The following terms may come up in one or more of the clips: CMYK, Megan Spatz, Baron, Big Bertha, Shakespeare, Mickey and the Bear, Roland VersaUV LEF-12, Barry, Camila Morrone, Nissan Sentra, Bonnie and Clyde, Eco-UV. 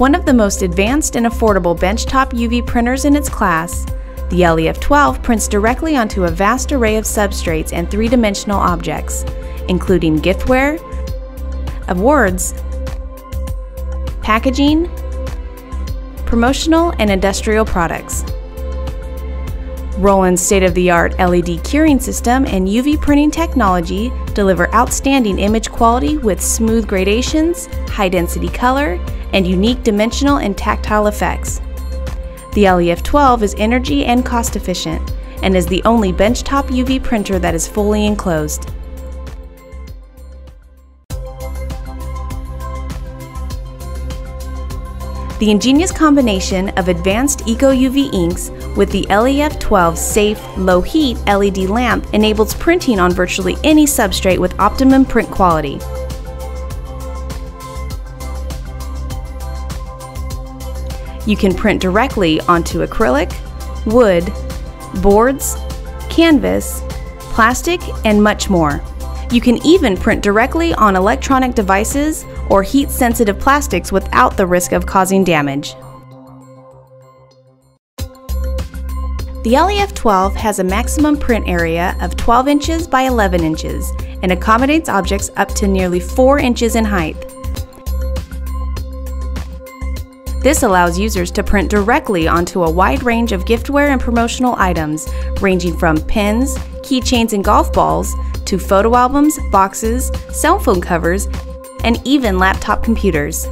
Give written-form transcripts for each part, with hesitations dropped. One of the most advanced and affordable benchtop UV printers in its class, the LEF-12 prints directly onto a vast array of substrates and three-dimensional objects, including giftware, awards, packaging, promotional and industrial products. Roland's state-of-the-art LED curing system and UV printing technology deliver outstanding image quality with smooth gradations, high-density color, and unique dimensional and tactile effects. The LEF-12 is energy and cost-efficient, and is the only benchtop UV printer that is fully enclosed. The ingenious combination of advanced Eco-UV inks with the LEF-12's safe, low-heat LED lamp enables printing on virtually any substrate with optimum print quality. You can print directly onto acrylic, wood, boards, canvas, plastic, and much more. You can even print directly on electronic devices or heat-sensitive plastics without the risk of causing damage. The LEF-12 has a maximum print area of 12 inches by 11 inches and accommodates objects up to nearly 4 inches in height. This allows users to print directly onto a wide range of giftware and promotional items, ranging from pins, keychains and golf balls, to photo albums, boxes, cell phone covers, and even laptop computers.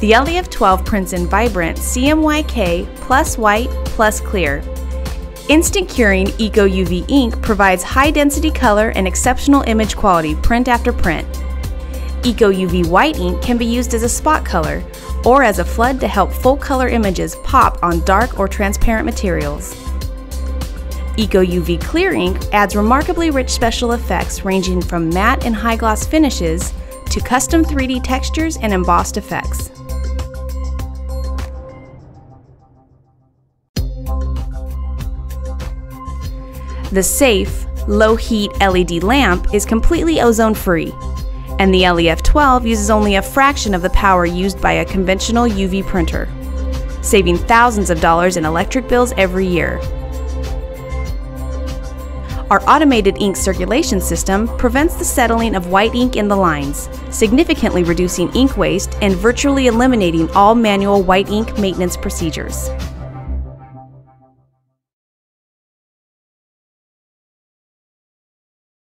The LEF-12 prints in vibrant CMYK plus white plus clear. Instant curing Eco-UV ink provides high-density color and exceptional image quality print after print. Eco-UV white ink can be used as a spot color or as a flood to help full-color images pop on dark or transparent materials. Eco-UV clear ink adds remarkably rich special effects ranging from matte and high-gloss finishes to custom 3D textures and embossed effects. The safe, low-heat LED lamp is completely ozone-free, and the LEF-12 uses only a fraction of the power used by a conventional UV printer, saving thousands of dollars in electric bills every year. Our automated ink circulation system prevents the settling of white ink in the lines, significantly reducing ink waste and virtually eliminating all manual white ink maintenance procedures.